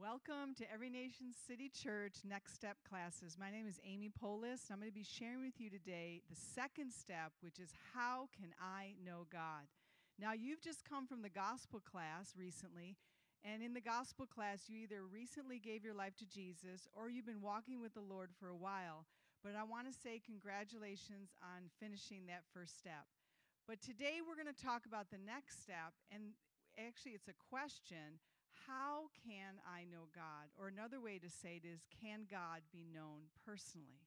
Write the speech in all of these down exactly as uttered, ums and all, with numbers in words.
Welcome to Every Nation City Church Next Step classes. My name is Amy Polis, and I'm going to be sharing with you today the second step, which is how can I know God? Now, you've just come from the gospel class recently, and in the gospel class, you either recently gave your life to Jesus or you've been walking with the Lord for a while, but I want to say congratulations on finishing that first step. But today, we're going to talk about the next step, and actually, it's a question. How can I know God? Or another way to say it is, can God be known personally?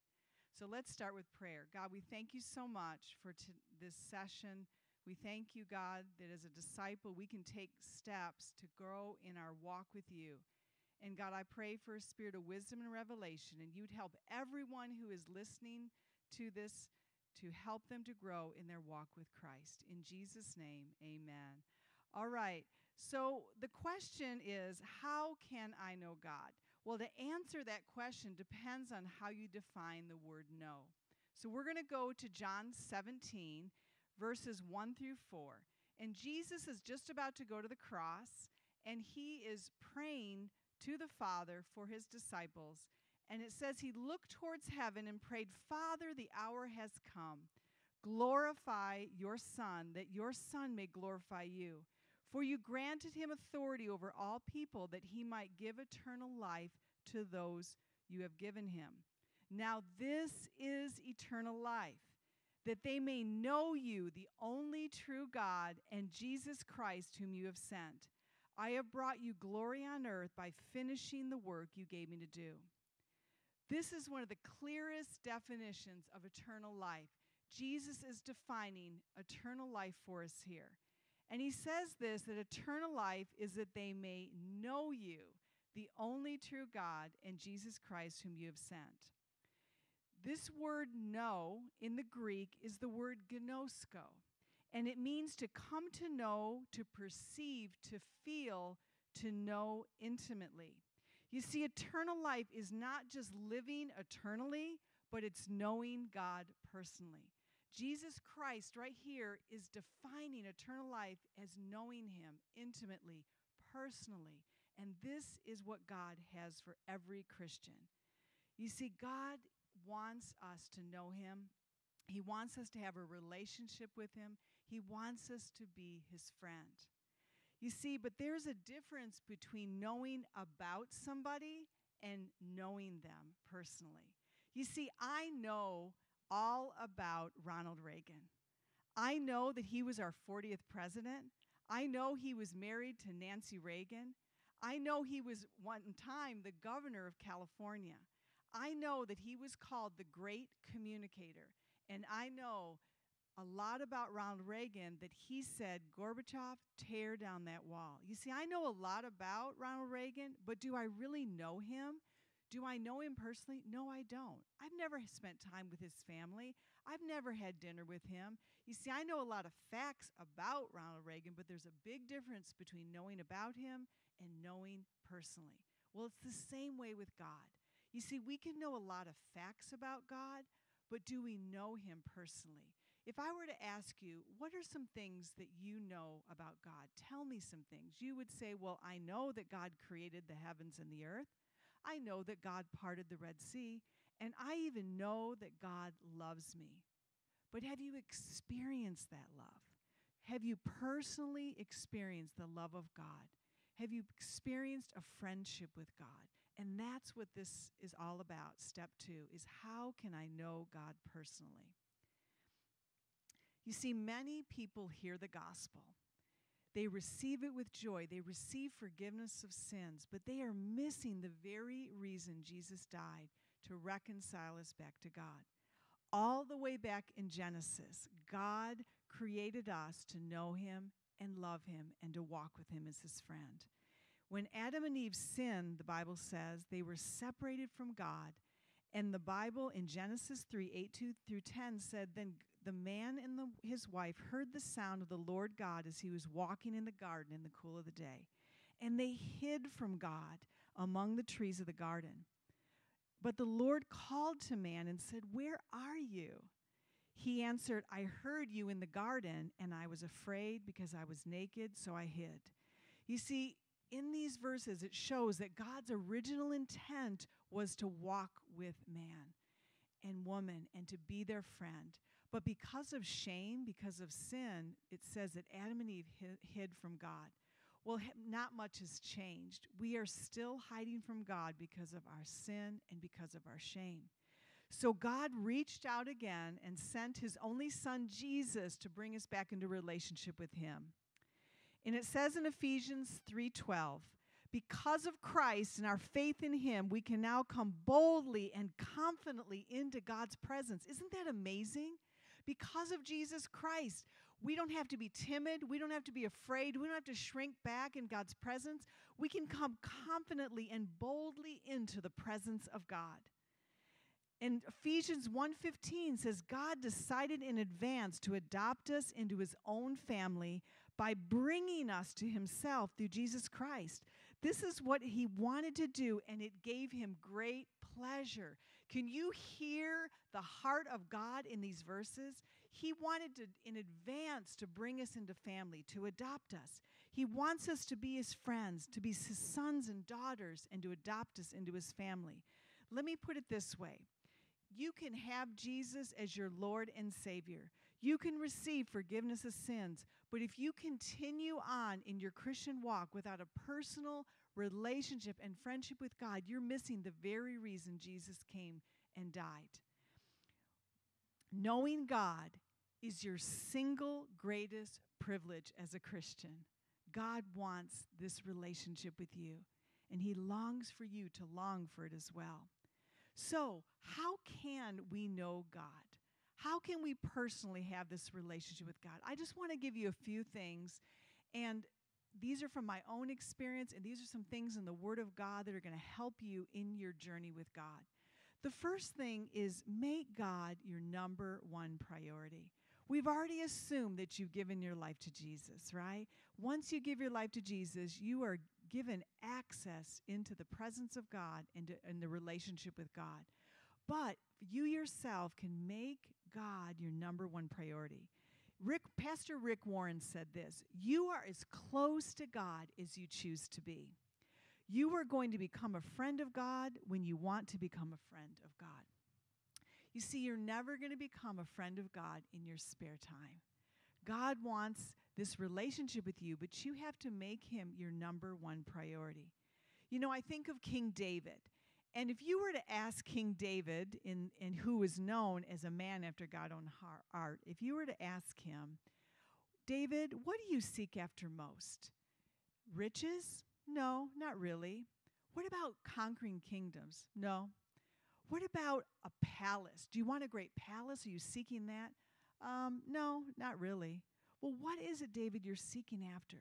So let's start with prayer. God, we thank you so much for t- this session. We thank you, God, that as a disciple, we can take steps to grow in our walk with you. And God, I pray for a spirit of wisdom and revelation, and you'd help everyone who is listening to this to help them to grow in their walk with Christ. In Jesus' name, amen. All right, so the question is, how can I know God? Well, to answer that question depends on how you define the word know. So we're going to go to John seventeen, verses one through four. And Jesus is just about to go to the cross, and he is praying to the Father for his disciples. And it says he looked towards heaven and prayed, Father, the hour has come. Glorify your Son, that your Son may glorify you. For you granted him authority over all people, that he might give eternal life to those you have given him. Now this is eternal life, that they may know you, the only true God, and Jesus Christ, whom you have sent. I have brought you glory on earth by finishing the work you gave me to do. This is one of the clearest definitions of eternal life. Jesus is defining eternal life for us here. And he says this, that eternal life is that they may know you, the only true God, and Jesus Christ, whom you have sent. This word know in the Greek is the word gnosko, and it means to come to know, to perceive, to feel, to know intimately. You see, eternal life is not just living eternally, but it's knowing God personally. Jesus Christ right here is defining eternal life as knowing him intimately, personally. And this is what God has for every Christian. You see, God wants us to know him. He wants us to have a relationship with him. He wants us to be his friend. You see, but there's a difference between knowing about somebody and knowing them personally. You see, I know all about Ronald Reagan. I know that he was our fortieth president. I know he was married to Nancy Reagan. I know he was one time the governor of California. I know that he was called the great communicator. And I know a lot about Ronald Reagan that he said, Gorbachev, tear down that wall. You see, I know a lot about Ronald Reagan, but do I really know him? Do I know him personally? No, I don't. I've never spent time with his family. I've never had dinner with him. You see, I know a lot of facts about Ronald Reagan, but there's a big difference between knowing about him and knowing personally. Well, it's the same way with God. You see, we can know a lot of facts about God, but do we know him personally? If I were to ask you, what are some things that you know about God? Tell me some things. You would say, well, I know that God created the heavens and the earth. I know that God parted the Red Sea, and I even know that God loves me. But have you experienced that love? Have you personally experienced the love of God? Have you experienced a friendship with God? And that's what this is all about. Step two is, how can I know God personally? You see, many people hear the gospel. They receive it with joy. They receive forgiveness of sins, but they are missing the very reason Jesus died, to reconcile us back to God. All the way back in Genesis, God created us to know him and love him and to walk with him as his friend. When Adam and Eve sinned, the Bible says, they were separated from God. And the Bible in Genesis three, eight through ten said, then the man and the, his wife heard the sound of the Lord God as he was walking in the garden in the cool of the day. And they hid from God among the trees of the garden. But the Lord called to man and said, where are you? He answered, I heard you in the garden, and I was afraid because I was naked, so I hid. You see, in these verses, it shows that God's original intent was to walk with man and woman and to be their friend. But because of shame, because of sin, it says that Adam and Eve hid from God. Well, not much has changed. We are still hiding from God because of our sin and because of our shame. So God reached out again and sent his only son, Jesus, to bring us back into relationship with him. And it says in Ephesians three twelve, because of Christ and our faith in him, we can now come boldly and confidently into God's presence. Isn't that amazing? Because of Jesus Christ, we don't have to be timid. We don't have to be afraid. We don't have to shrink back in God's presence. We can come confidently and boldly into the presence of God. And Ephesians one fifteen says, God decided in advance to adopt us into his own family by bringing us to himself through Jesus Christ. This is what he wanted to do, and it gave him great pleasure. Can you hear the heart of God in these verses? He wanted to, in advance, to bring us into family, to adopt us. He wants us to be his friends, to be his sons and daughters, and to adopt us into his family. Let me put it this way. You can have Jesus as your Lord and Savior. You can receive forgiveness of sins. But if you continue on in your Christian walk without a personal relationship and friendship with God, you're missing the very reason Jesus came and died. Knowing God is your single greatest privilege as a Christian. God wants this relationship with you, and he longs for you to long for it as well. So how can we know God? How can we personally have this relationship with God? I just want to give you a few things, and these are from my own experience, and these are some things in the Word of God that are going to help you in your journey with God. The first thing is make God your number one priority. We've already assumed that you've given your life to Jesus, right? Once you give your life to Jesus, you are given access into the presence of God and, to, and the relationship with God. But you yourself can make God your number one priority. Rick, Pastor Rick Warren said this, you are as close to God as you choose to be. You are going to become a friend of God when you want to become a friend of God. You see, you're never going to become a friend of God in your spare time. God wants this relationship with you, but you have to make him your number one priority. You know, I think of King David. And if you were to ask King David, in, in who was known as a man after God's own heart, if you were to ask him, David, what do you seek after most? Riches? No, not really. What about conquering kingdoms? No. What about a palace? Do you want a great palace? Are you seeking that? Um, no, not really. Well, what is it, David, you're seeking after?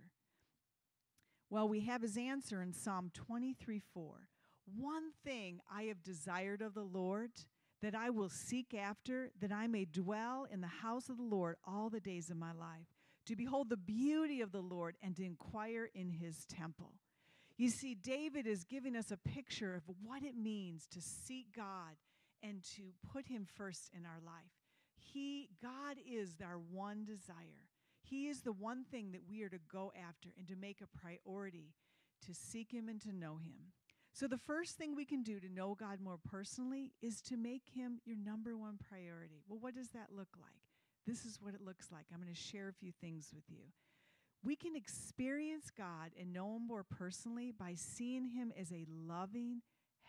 Well, we have his answer in Psalm twenty-three four. One thing I have desired of the Lord, that I will seek after, that I may dwell in the house of the Lord all the days of my life, to behold the beauty of the Lord and to inquire in his temple. You see, David is giving us a picture of what it means to seek God and to put him first in our life. He, God is our one desire. He is the one thing that we are to go after and to make a priority to seek him and to know him. So the first thing we can do to know God more personally is to make him your number one priority. Well, what does that look like? This is what it looks like. I'm going to share a few things with you. We can experience God and know him more personally by seeing him as a loving,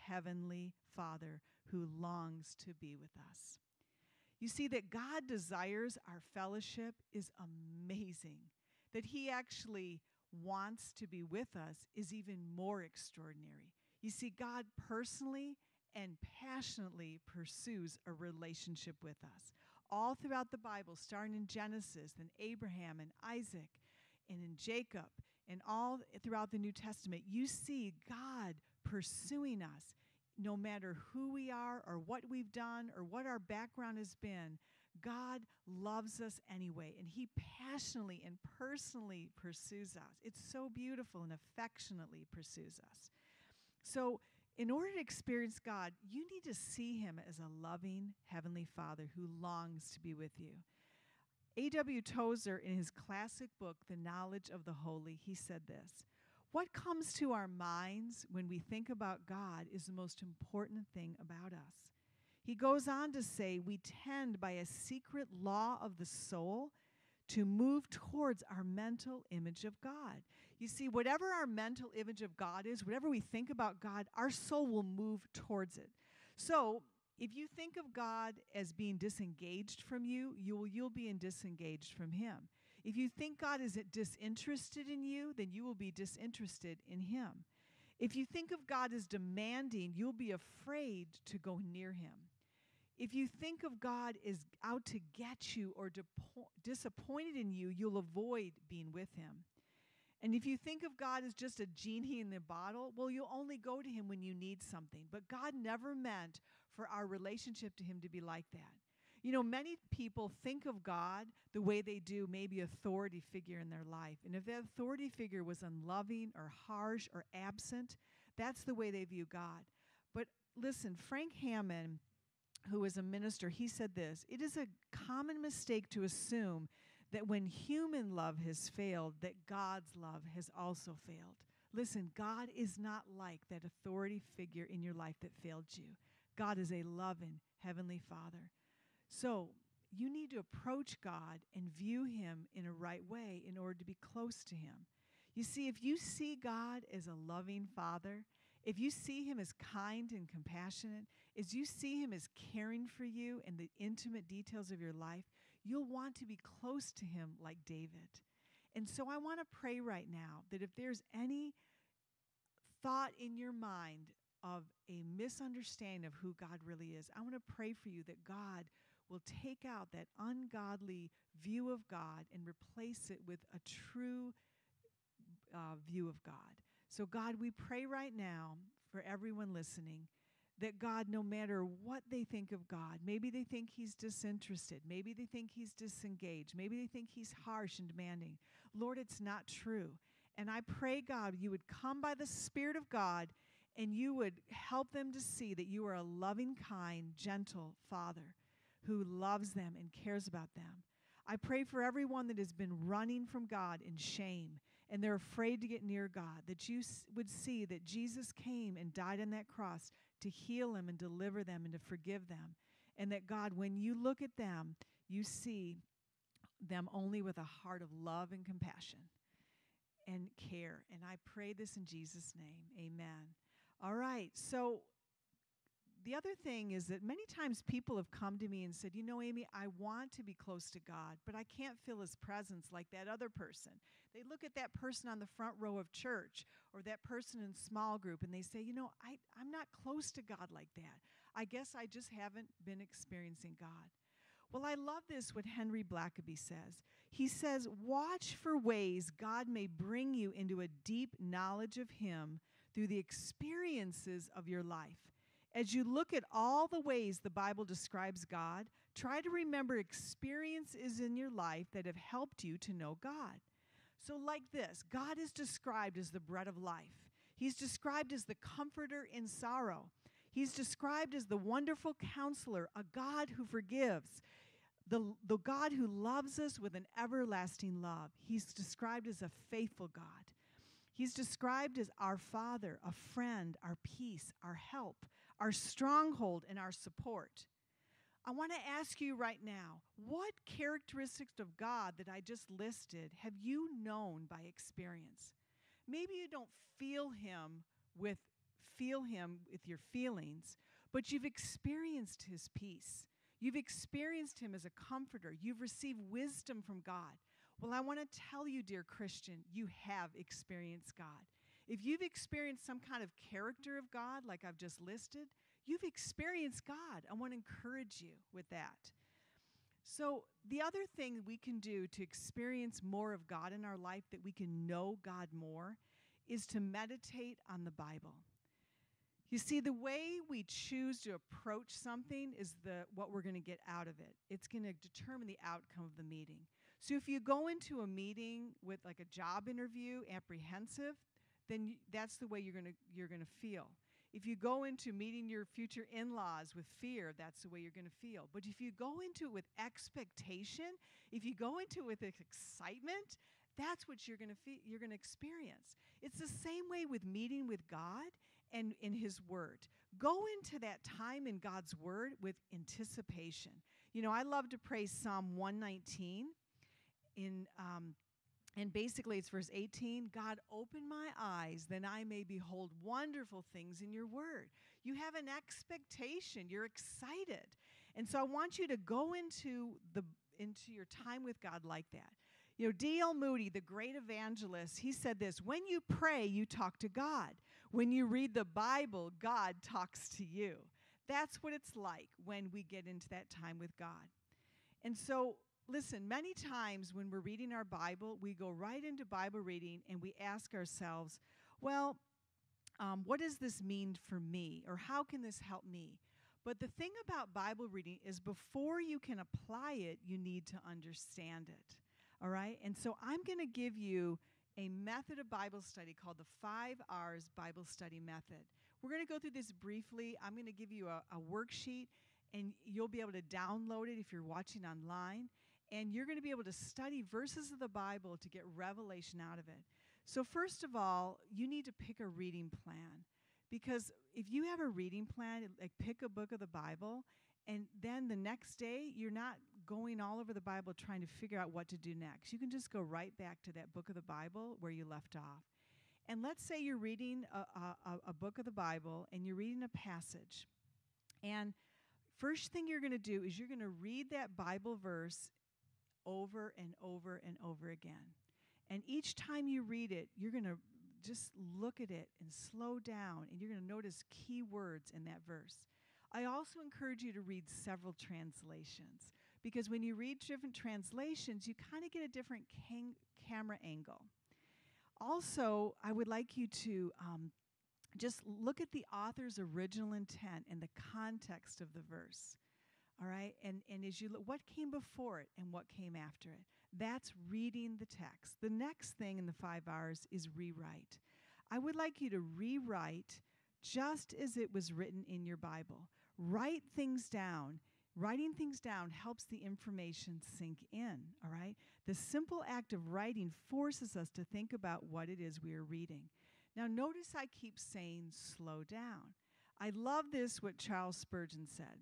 heavenly Father who longs to be with us. You see that God desires our fellowship is amazing. That he actually wants to be with us is even more extraordinary. You see, God personally and passionately pursues a relationship with us. All throughout the Bible, starting in Genesis, then Abraham and Isaac, and in Jacob, and all throughout the New Testament, you see God pursuing us. No matter who we are or what we've done or what our background has been, God loves us anyway, and he passionately and personally pursues us. It's so beautiful, and affectionately pursues us. So in order to experience God, you need to see him as a loving heavenly Father who longs to be with you. A W Tozer, in his classic book, The Knowledge of the Holy, he said this, What comes to our minds when we think about God is the most important thing about us. He goes on to say, we tend by a secret law of the soul to move towards our mental image of God. You see, whatever our mental image of God is, whatever we think about God, our soul will move towards it. So if you think of God as being disengaged from you, you will, you'll be disengaged from him. If you think God is disinterested in you, then you will be disinterested in him. If you think of God as demanding, you'll be afraid to go near him. If you think of God as out to get you or disappointed in you, you'll avoid being with him. And if you think of God as just a genie in the bottle, well, you'll only go to him when you need something. But God never meant for our relationship to him to be like that. You know, many people think of God the way they do maybe authority figure in their life. And if that authority figure was unloving or harsh or absent, that's the way they view God. But listen, Frank Hammond, who is a minister, he said this: it is a common mistake to assume that when human love has failed, that God's love has also failed. Listen, God is not like that authority figure in your life that failed you. God is a loving Heavenly Father. So you need to approach God and view him in a right way in order to be close to him. You see, if you see God as a loving Father, if you see him as kind and compassionate, as you see him as caring for you and the intimate details of your life, you'll want to be close to him like David. And so I want to pray right now that if there's any thought in your mind of a misunderstanding of who God really is, I want to pray for you that God will take out that ungodly view of God and replace it with a true uh, view of God. So God, we pray right now for everyone listening that God, no matter what they think of God, maybe they think he's disinterested, maybe they think he's disengaged, maybe they think he's harsh and demanding. Lord, it's not true. And I pray, God, you would come by the Spirit of God and you would help them to see that you are a loving, kind, gentle Father who loves them and cares about them. I pray for everyone that has been running from God in shame and they're afraid to get near God, that you would see that Jesus came and died on that cross to heal them and deliver them and to forgive them. And that, God, when you look at them, you see them only with a heart of love and compassion and care. And I pray this in Jesus' name. Amen. All right, so the other thing is that many times people have come to me and said, you know, Amy, I want to be close to God, but I can't feel his presence like that other person. They look at that person on the front row of church or that person in small group, and they say, you know, I, I'm not close to God like that. I guess I just haven't been experiencing God. Well, I love this, what Henry Blackaby says. He says, watch for ways God may bring you into a deep knowledge of him through the experiences of your life. As you look at all the ways the Bible describes God, try to remember experiences in your life that have helped you to know God. So like this, God is described as the bread of life. He's described as the comforter in sorrow. He's described as the wonderful counselor, a God who forgives, the, the God who loves us with an everlasting love. He's described as a faithful God. He's described as our Father, a friend, our peace, our help, our stronghold, and our support. I want to ask you right now, what characteristics of God that I just listed have you known by experience? Maybe you don't feel him with, feel him with your feelings, but you've experienced his peace. You've experienced him as a comforter. You've received wisdom from God. Well, I want to tell you, dear Christian, you have experienced God. If you've experienced some kind of character of God, like I've just listed, you've experienced God. I want to encourage you with that. So the other thing we can do to experience more of God in our life, that we can know God more, is to meditate on the Bible. You see, the way we choose to approach something is the what we're going to get out of it. It's going to determine the outcome of the meeting. So if you go into a meeting with like a job interview, apprehensive, then you, that's the way you're going to you're going to feel. If you go into meeting your future in-laws with fear, that's the way you're going to feel. But if you go into it with expectation, if you go into it with excitement, That's what you're going to fe- you're going to experience. It's the same way with meeting with God and in His Word. Go into that time in God's Word with anticipation. You know, I love to pray Psalm one nineteen, in um, and basically it's verse eighteen. God, open my eyes, then I may behold wonderful things in Your Word. You have an expectation. You're excited, and so I want you to go into the into your time with God like that. You know, D L Moody, the great evangelist, he said this: when you pray, you talk to God. When you read the Bible, God talks to you. That's what it's like when we get into that time with God. And so, listen, many times when we're reading our Bible, we go right into Bible reading and we ask ourselves, well, um, what does this mean for me? Or how can this help me? But the thing about Bible reading is before you can apply it, you need to understand it. All right? And so I'm going to give you a method of Bible study called the five R's Bible study method. We're going to go through this briefly. I'm going to give you a, a worksheet, and you'll be able to download it if you're watching online. And you're going to be able to study verses of the Bible to get revelation out of it. So first of all, you need to pick a reading plan. Because if you have a reading plan, like pick a book of the Bible, and then the next day, you're not going all over the Bible trying to figure out what to do next. You can just go right back to that book of the Bible where you left off. And let's say you're reading a, a, a book of the Bible, and you're reading a passage. And first thing you're going to do is you're going to read that Bible verse over and over and over again. And each time you read it, you're going to just look at it and slow down, and you're going to notice key words in that verse. I also encourage you to read several translations, because when you read different translations, you kind of get a different cam- camera angle. Also, I would like you to um, just look at the author's original intent and the context of the verse. All right? And, and as you look, what came before it and what came after it? That's reading the text. The next thing in the five R's is rewrite. I would like you to rewrite just as it was written in your Bible. Write things down. Writing things down helps the information sink in, all right? The simple act of writing forces us to think about what it is we are reading. Now, notice I keep saying slow down. I love this, what Charles Spurgeon said.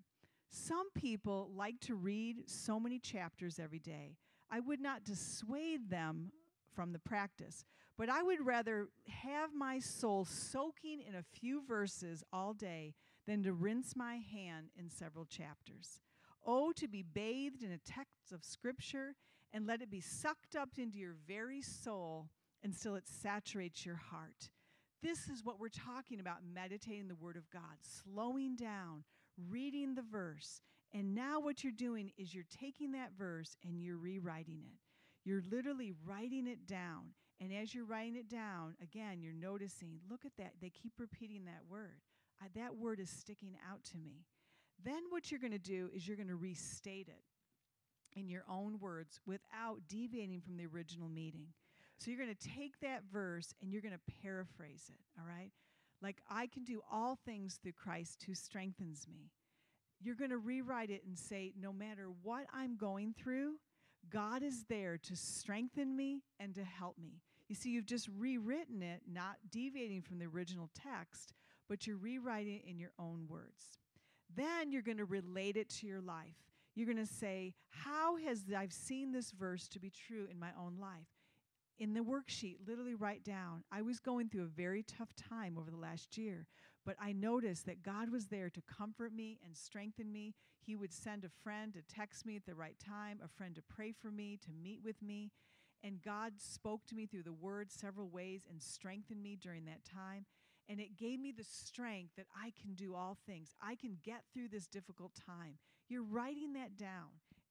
Some people like to read so many chapters every day. I would not dissuade them from the practice, but I would rather have my soul soaking in a few verses all day than to rinse my hand in several chapters. Oh, to be bathed in a text of Scripture and let it be sucked up into your very soul until it saturates your heart. This is what we're talking about, meditating the Word of God, slowing down, reading the verse, and now what you're doing is you're taking that verse and you're rewriting it. You're literally writing it down. And as you're writing it down, again, you're noticing, look at that. They keep repeating that word. I, that word is sticking out to me. Then what you're going to do is you're going to restate it in your own words without deviating from the original meaning. So you're going to take that verse and you're going to paraphrase it, all right? Like, I can do all things through Christ who strengthens me. You're going to rewrite it and say, no matter what I'm going through, God is there to strengthen me and to help me. You see, you've just rewritten it, not deviating from the original text, but you're rewriting it in your own words. Then you're going to relate it to your life. You're going to say, how has I've seen this verse to be true in my own life? In the worksheet, literally write down, I was going through a very tough time over the last year, but I noticed that God was there to comfort me and strengthen me. He would send a friend to text me at the right time, a friend to pray for me, to meet with me. And God spoke to me through the Word several ways and strengthened me during that time. And it gave me the strength that I can do all things. I can get through this difficult time. You're writing that down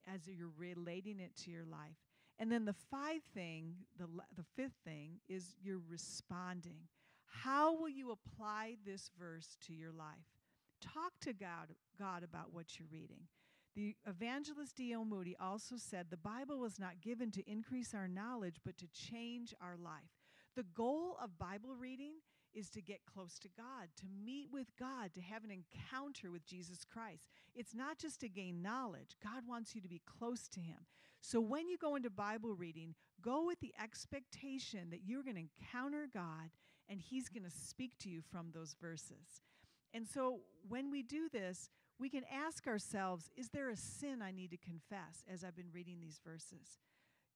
as you're relating it to your life. And then the five thing, the, the fifth thing, is you're responding. How will you apply this verse to your life? Talk to God, God about what you're reading. The evangelist D L Moody also said, the Bible was not given to increase our knowledge, but to change our life. The goal of Bible reading is to get close to God, to meet with God, to have an encounter with Jesus Christ. It's not just to gain knowledge. God wants you to be close to Him. So when you go into Bible reading, Go with the expectation that you're going to encounter God and he's going to speak to you from those verses. And so when we do this, we can ask ourselves, is there a sin I need to confess as I've been reading these verses?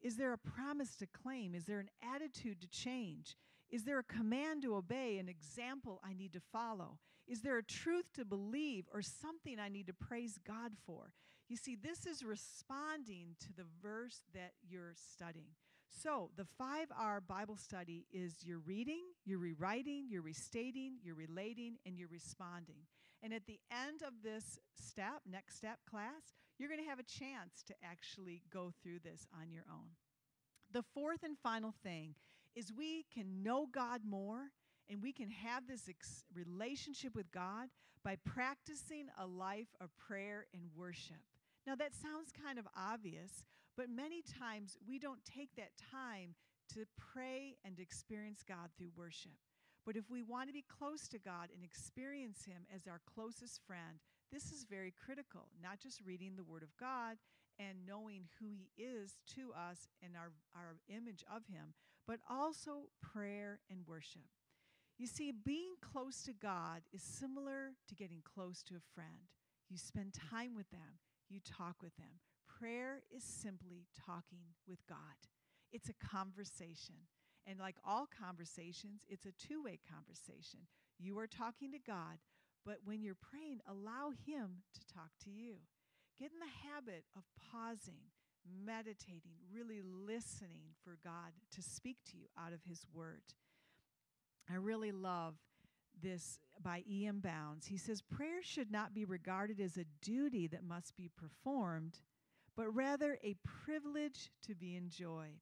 Is there a promise to claim? Is there an attitude to change? Is there a command to obey, an example I need to follow? Is there a truth to believe or something I need to praise God for? You see, this is responding to the verse that you're studying. So the five R Bible study is you're reading, you're rewriting, you're restating, you're relating, and you're responding. And at the end of this step, next step class, you're going to have a chance to actually go through this on your own. The fourth and final thing is we can know God more, and we can have this ex- relationship with God by practicing a life of prayer and worship. Now, that sounds kind of obvious, but many times we don't take that time to pray and experience God through worship. But if we want to be close to God and experience him as our closest friend, this is very critical, not just reading the Word of God and knowing who he is to us and our, our image of him, but also prayer and worship. You see, being close to God is similar to getting close to a friend. You spend time with them. You talk with them. Prayer is simply talking with God. It's a conversation. And like all conversations, it's a two-way conversation. You are talking to God, but when you're praying, allow him to talk to you. Get in the habit of pausing, meditating, really listening for God to speak to you out of his word. I really love this by E M Bounds. He says, prayer should not be regarded as a duty that must be performed, but rather a privilege to be enjoyed.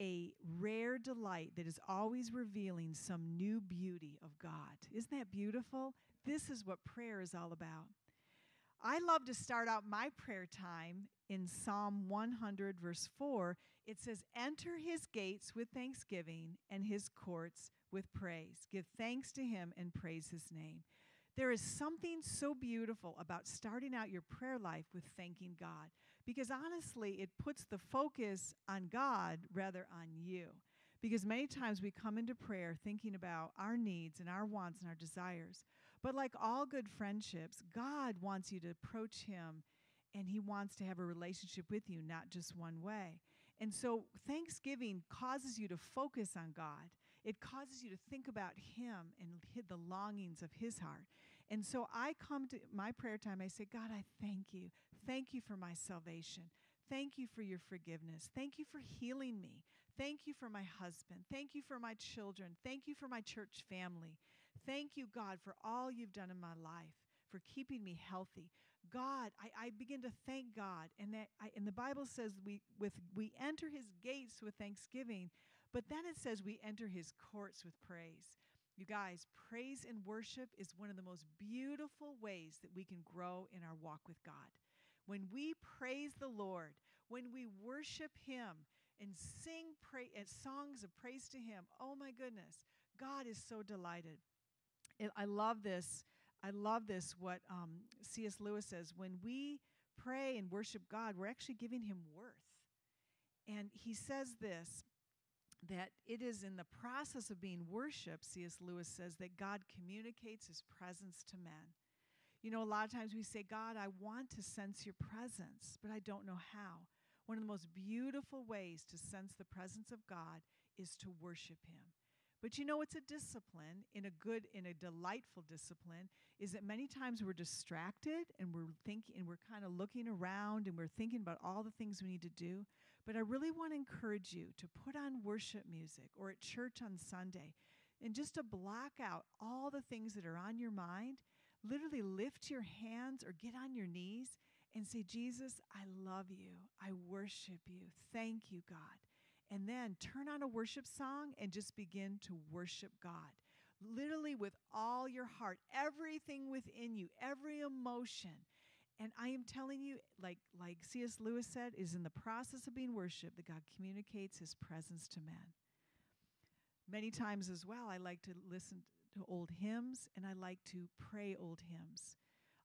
A rare delight that is always revealing some new beauty of God. Isn't that beautiful? This is what prayer is all about. I love to start out my prayer time in Psalm one hundred, verse four. It says, enter his gates with thanksgiving and his courts with praise. Give thanks to him and praise his name. There is something so beautiful about starting out your prayer life with thanking God, because honestly, it puts the focus on God rather on you. Because many times we come into prayer thinking about our needs and our wants and our desires. But like all good friendships, God wants you to approach him, and he wants to have a relationship with you, not just one way. And so thanksgiving causes you to focus on God. It causes you to think about him and the longings of his heart. And so I come to my prayer time, I say, God, I thank you. Thank you for my salvation. Thank you for your forgiveness. Thank you for healing me. Thank you for my husband. Thank you for my children. Thank you for my church family. Thank you, God, for all you've done in my life, for keeping me healthy. God, I, I begin to thank God. And that I, and the Bible says we with we enter his gates with thanksgiving, but then it says we enter his courts with praise. You guys, praise and worship is one of the most beautiful ways that we can grow in our walk with God. When we praise the Lord, when we worship him and sing pra- and songs of praise to him, oh my goodness, God is so delighted. It, I love this. I love this, what um, C S Lewis says. When we pray and worship God, we're actually giving him worth. And he says this, that it is in the process of being worshiped, C S Lewis says, that God communicates his presence to men. You know, a lot of times we say, God, I want to sense your presence, but I don't know how. One of the most beautiful ways to sense the presence of God is to worship him. But you know, it's a discipline, in a good, in a delightful discipline, is that many times we're distracted and we're thinking and we're kind of looking around and we're thinking about all the things we need to do. But I really want to encourage you to put on worship music or at church on Sunday and just to block out all the things that are on your mind. Literally lift your hands or get on your knees and say, Jesus, I love you. I worship you. Thank you, God. And then turn on a worship song and just begin to worship God. Literally with all your heart, everything within you, every emotion. And I am telling you, like, like C S Lewis said, is in the process of being worshiped that God communicates his presence to men. Many times as well, I like to listen to old hymns and I like to pray old hymns.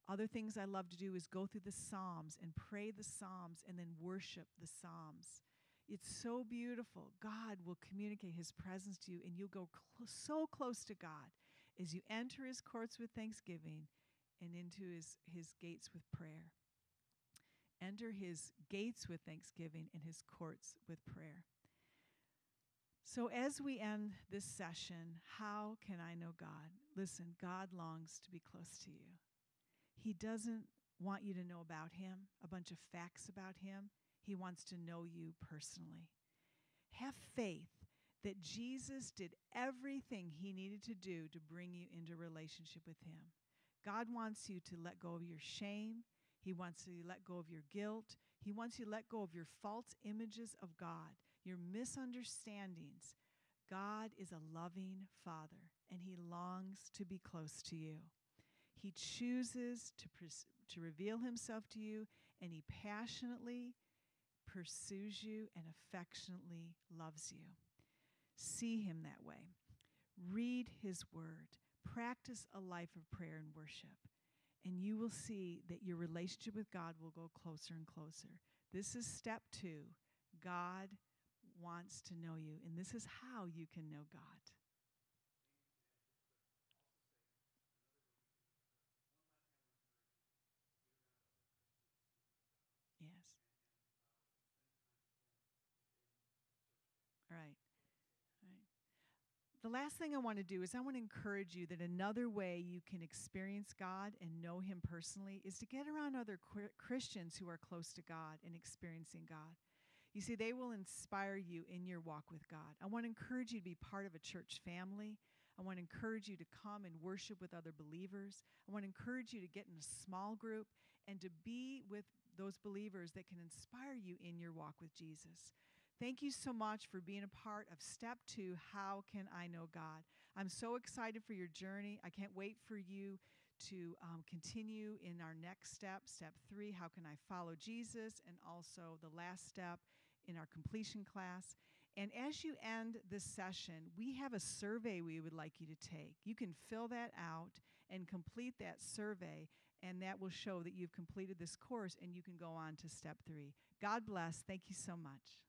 Other things I love to do is go through the Psalms and pray the Psalms and then worship the Psalms. It's so beautiful. God will communicate his presence to you, and you'll go cl- so close to God as you enter his courts with thanksgiving and into his, his gates with prayer. Enter his gates with thanksgiving and his courts with prayer. So as we end this session, how can I know God? Listen, God longs to be close to you. He doesn't want you to know about him, a bunch of facts about him. He wants to know you personally. Have faith that Jesus did everything he needed to do to bring you into relationship with him. God wants you to let go of your shame. He wants you to let go of your guilt. He wants you to let go of your false images of God, your misunderstandings. God is a loving Father, and he longs to be close to you. He chooses to pres- to reveal himself to you, and he passionately pursues you and affectionately loves you. See him that way. Read his word. Practice a life of prayer and worship, and you will see that your relationship with God will go closer and closer. This is step two. God wants to know you, and this is how you can know God. Yes. All right. All right. The last thing I want to do is I want to encourage you that another way you can experience God and know him personally is to get around other qu- Christians who are close to God and experiencing God. You see, they will inspire you in your walk with God. I want to encourage you to be part of a church family. I want to encourage you to come and worship with other believers. I want to encourage you to get in a small group and to be with those believers that can inspire you in your walk with Jesus. Thank you so much for being a part of Step Two, How Can I Know God? I'm so excited for your journey. I can't wait for you to um, continue in our next step, Step Three, How Can I Follow Jesus? And also the last step in our completion class. And as you end this session, we have a survey we would like you to take. You can fill that out and complete that survey, and that will show that you've completed this course, and you can go on to Step Three. God bless. Thank you so much.